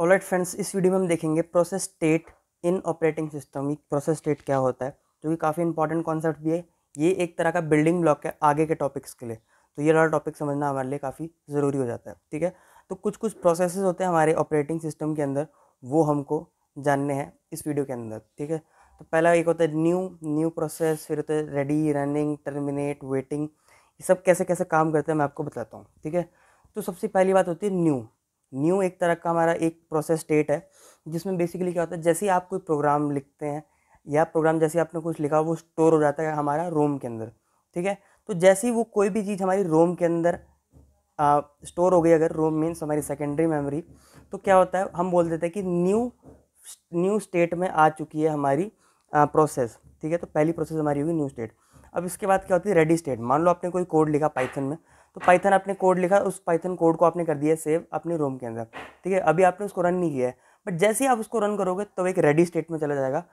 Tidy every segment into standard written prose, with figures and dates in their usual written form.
Alright friends, इस video में हम देखेंगे process state in operating system. Process state क्या होता है, जो कि काफ़ी इंपॉर्टेंट कॉन्सेप्ट भी है। ये एक तरह का बिल्डिंग ब्लॉक है आगे के टॉपिक्स के लिए, तो ये वाला टॉपिक समझना हमारे लिए काफ़ी ज़रूरी हो जाता है। ठीक है, तो कुछ प्रोसेस होते हैं हमारे ऑपरेटिंग सिस्टम के अंदर, वो हमको जानने हैं इस वीडियो के अंदर। ठीक है, तो पहला एक होता है न्यू प्रोसेस, फिर होता है रेडी, रनिंग, टर्मिनेट, वेटिंग। ये सब कैसे कैसे काम करते हैं मैं आपको बताता हूँ। ठीक है, तो सबसे पहली बात होती है न्यू एक तरह का हमारा एक प्रोसेस स्टेट है, जिसमें बेसिकली क्या होता है, जैसे ही आप कोई प्रोग्राम लिखते हैं या प्रोग्राम जैसे आपने कुछ लिखा वो स्टोर हो जाता है हमारा रोम के अंदर। ठीक है, तो जैसे ही वो कोई भी चीज़ हमारी रोम के अंदर स्टोर हो गई, अगर रोम मीन्स हमारी सेकेंडरी मेमोरी, तो क्या होता है हम बोल देते हैं कि न्यू स्टेट में आ चुकी है हमारी प्रोसेस। ठीक है, तो पहली प्रोसेस हमारी होगी न्यू स्टेट। अब इसके बाद क्या होती है रेडी स्टेट। मान लो आपने कोई कोड लिखा पाइथन में, तो पाइथन आपने कोड लिखा, उस पाइथन कोड को आपने कर दिया सेव अपने रोम के अंदर। ठीक है, अभी आपने उसको रन नहीं किया है, बट जैसे ही आप उसको रन करोगे तो एक रेडी स्टेट में चला जाएगा।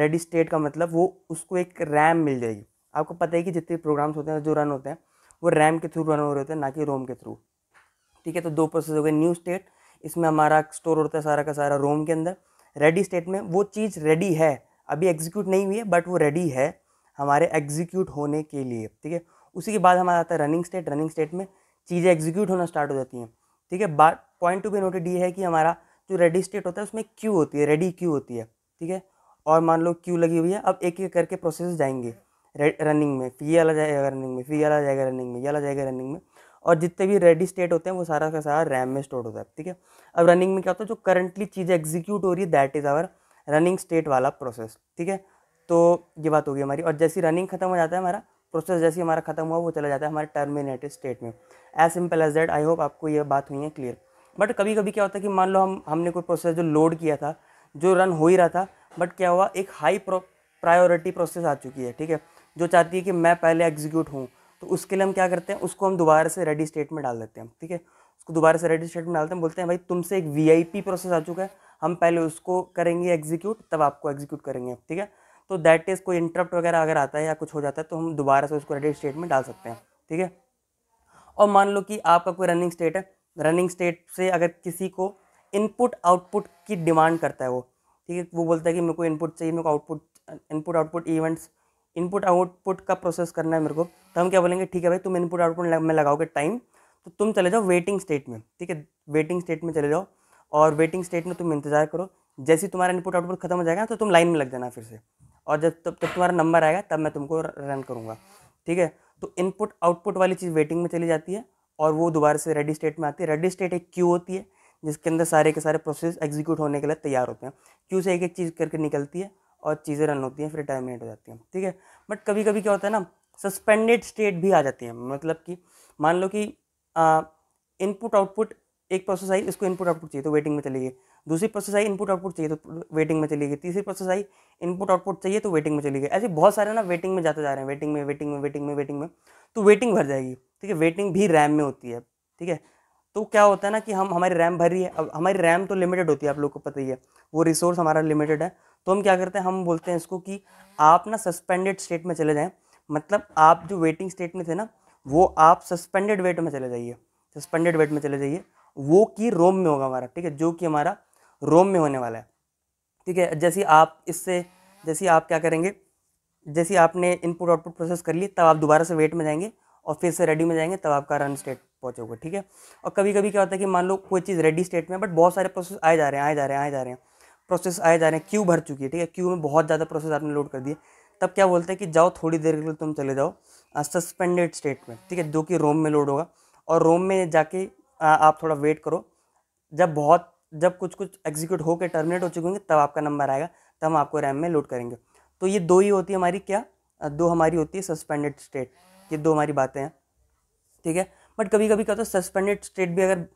रेडी स्टेट का मतलब वो उसको एक रैम मिल जाएगी। आपको पता है कि जितने प्रोग्राम्स होते हैं जो रन होते हैं वो रैम के थ्रू रन हो रहे होते हैं, ना कि रोम के थ्रू। ठीक है, तो दो प्रोसेस हो गए। न्यू स्टेट, इसमें हमारा स्टोर होता है सारा का सारा रोम के अंदर। रेडी स्टेट में वो चीज़ रेडी है, अभी एग्जीक्यूट नहीं हुई है, बट वो रेडी है हमारे एग्जीक्यूट होने के लिए। ठीक है, उसी के बाद हमारा आता है रनिंग स्टेट। रनिंग स्टेट में चीज़ें एग्जीक्यूट होना स्टार्ट हो जाती हैं। ठीक है, बात पॉइंट टू बी नोटेड ये है कि हमारा जो रेडी स्टेट होता है उसमें क्यू होती है, रेडी क्यू होती है। ठीक है, और मान लो क्यू लगी हुई है, अब एक एक करके प्रोसेस जाएंगे रनिंग में, फिर ये वाला जाएगा रनिंग में, फिर ये वाला जाएगा रनिंग में, ये वाला जाएगा रनिंग में, और जितने भी रेडी स्टेट होते हैं वो सारा का सारा रैम में स्टोर होता है। ठीक है, अब रनिंग में क्या होता है, जो करंटली चीज़ें एग्जीक्यूट हो रही है that is our running state वाला प्रोसेस। ठीक है, तो ये बात होगी हमारी। और जैसी रनिंग खत्म हो जाता है हमारा प्रोसेस, जैसे हमारा खत्म हुआ वो चला जाता है हमारे टर्मिनेटेड स्टेट में। As simple as that. I hope आपको ये बात हुई है क्लियर। बट कभी कभी क्या होता है कि मान लो हमने कोई प्रोसेस जो लोड किया था, जो रन हो ही रहा था, बट क्या हुआ एक हाई प्रायोरिटी प्रोसेस आ चुकी है। ठीक है, जो चाहती है कि मैं पहले एग्जीक्यूट हूँ, तो उसके लिए हम क्या करते हैं, उसको हम दोबारा से रेडी स्टेट में डाल देते हैं। ठीक है, उसको दोबारा से रेडी स्टेट में डालते हैं, बोलते हैं भाई तुमसे एक वीआईपी प्रोसेस आ चुका है, हम पहले उसको करेंगे एग्जीक्यूट, तब आपको एग्जीक्यूट करेंगे। ठीक है, तो दैट इज़ कोई इंटरप्ट वगैरह अगर आता है या कुछ हो जाता है तो हम दोबारा से उसको रेडी स्टेट में डाल सकते हैं। ठीक है, और मान लो कि आपका कोई रनिंग स्टेट है, रनिंग स्टेट से अगर किसी को इनपुट आउटपुट की डिमांड करता है वो, ठीक है, वो बोलता है कि मेरे को इनपुट चाहिए, मेरे को output, input output events, input output का प्रोसेस करना है मेरे को, तो हम क्या बोलेंगे, ठीक है भाई तुम इनपुट आउटपुट में लगाओगे टाइम, तो तुम चले जाओ वेटिंग स्टेट में। ठीक है, वेटिंग स्टेट में चले जाओ और वेटिंग स्टेट में तुम इंतजार करो, जैसे तुम्हारा इनपुट आउटपुट खत्म हो जाएगा तो तुम लाइन में लग जाना फिर से, और जब तब तुम्हारा नंबर आएगा तब मैं तुमको रन करूँगा। ठीक है, तो इनपुट आउटपुट वाली चीज़ वेटिंग में चली जाती है और वो दोबारा से रेडी स्टेट में आती है। रेडी स्टेट एक क्यू होती है जिसके अंदर सारे के सारे प्रोसेस एग्जीक्यूट होने के लिए तैयार होते हैं। क्यू से एक एक चीज़ करके निकलती है और चीज़ें रन होती हैं, फिर टर्मिनेट हो जाती हैं। ठीक है, बट कभी कभी क्या होता है ना, सस्पेंडेड स्टेट भी आ जाती है। मतलब कि मान लो कि इनपुट आउटपुट एक प्रोसेस आई, इसको इनपुट आउटपुट चाहिए तो वेटिंग में चली गई, दूसरी प्रोसेस आई इनपुट आउटपुट चाहिए तो वेटिंग में चली गई, तीसरी प्रोसेस आई इनपुट आउटपुट चाहिए तो वेटिंग में चली गई। ऐसे बहुत सारे ना वेटिंग में जाते जा रहे हैं, वेटिंग में वेटिंग में वेटिंग में वेटिंग में, तो वेटिंग भर जाएगी। ठीक है, वेटिंग भी रैम में होती है। ठीक है, तो क्या होता है ना कि हमारी रैम भरी है, अब हमारी रैम तो लिमिटेड होती है, आप लोग को पता ही है, वो रिसोर्स हमारा लिमिटेड है, तो हम क्या करते हैं, हम बोलते हैं इसको कि आप ना सस्पेंडेड स्टेट में चले जाएं। मतलब आप जो वेटिंग स्टेट में थे ना, वो आप सस्पेंडेड वेट में चले जाइए, सस्पेंडेड वेट में चले जाइए, वो कि रोम में होगा हमारा। ठीक है, जो कि हमारा रोम में होने वाला है। ठीक है, जैसे आप क्या करेंगे, जैसे आपने इनपुट आउटपुट प्रोसेस कर ली, तब आप दोबारा से वेट में जाएंगे और फिर से रेडी में जाएंगे, तब आपका रन स्टेट पहुँचोगे। ठीक है, और कभी कभी क्या होता है कि मान लो कोई चीज़ रेडी स्टेट में, बट बहुत सारे प्रोसेस आए जा रहे हैं, आए जा रहे हैं, आए जा रहे हैं, प्रोसेस आए जा रहे हैं, क्यू भर चुकी है। ठीक है, क्यू में बहुत ज़्यादा प्रोसेस आपने लोड कर दिए, तब क्या बोलते हैं कि जाओ थोड़ी देर के लिए तुम चले जाओ सस्पेंडेड स्टेट में। ठीक है, जो कि रोम में लोड होगा, और रोम में जाके आप थोड़ा वेट करो, जब कुछ एग्जीक्यूट होकर टर्मिनेट हो चुके होंगे तब आपका नंबर आएगा, तब हम आपको रैम में लोड करेंगे। तो ये दो ही होती है हमारी, क्या दो हमारी होती है सस्पेंडेड स्टेट, ये दो हमारी बातें हैं। ठीक है, बट कभी कभी क्या होता है सस्पेंडेड स्टेट भी अगर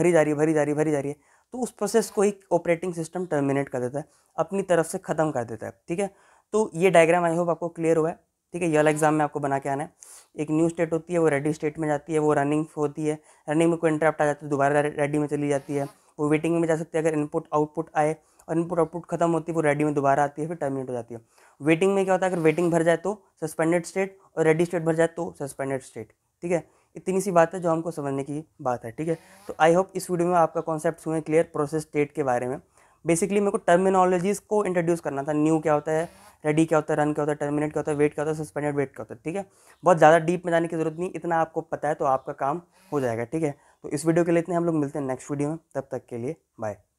भरी जा रही है तो उस प्रोसेस को ही ऑपरेटिंग सिस्टम टर्मिनेट कर देता है, अपनी तरफ से ख़त्म कर देता है। ठीक है, तो ये डायग्राम आई होप आपको क्लियर हुआ है। ठीक है, ये वाला एग्जाम में आपको बना के आना है। एक न्यू स्टेट होती है, वो रेडी स्टेट में जाती है, वो रनिंग होती है, रनिंग में कोई इंटरप्ट आ जाता है दोबारा रेडी में चली जाती है, वो वेटिंग में जा सकती है अगर इनपुट आउटपुट आए, और इनपुट आउटपुट खत्म होती है वो रेडी में दोबारा आती है, फिर टर्मिनेट हो जाती है। वेटिंग में क्या होता है, अगर वेटिंग भर जाए तो सस्पेंडेड स्टेट, और रेडी स्टेट भर जाए तो सस्पेंडेड स्टेट। ठीक है, इतनी सी बात है जो हमको समझने की बात है, ठीक है। तो आई होप इस वीडियो में आपका कॉन्सेप्ट हुए क्लियर प्रोसेस स्टेट के बारे में। बेसिकली मेरे को टर्मिनोलॉजीज़ को इंट्रोड्यूस करना था, न्यू क्या होता है, रेडी क्या होता है, रन क्या होता है, टर्मिनेट क्या होता है, वेट क्या होता है, सस्पेंडेड वेट क्या होता है, ठीक है। बहुत ज़्यादा डीप में जाने की जरूरत नहीं, इतना आपको पता है तो आपका काम हो जाएगा, ठीक है। तो इस वीडियो के लिए इतने, हम लोग मिलते हैं नेक्स्ट वीडियो में, तब तक के लिए बाय।